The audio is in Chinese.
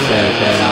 谢谢。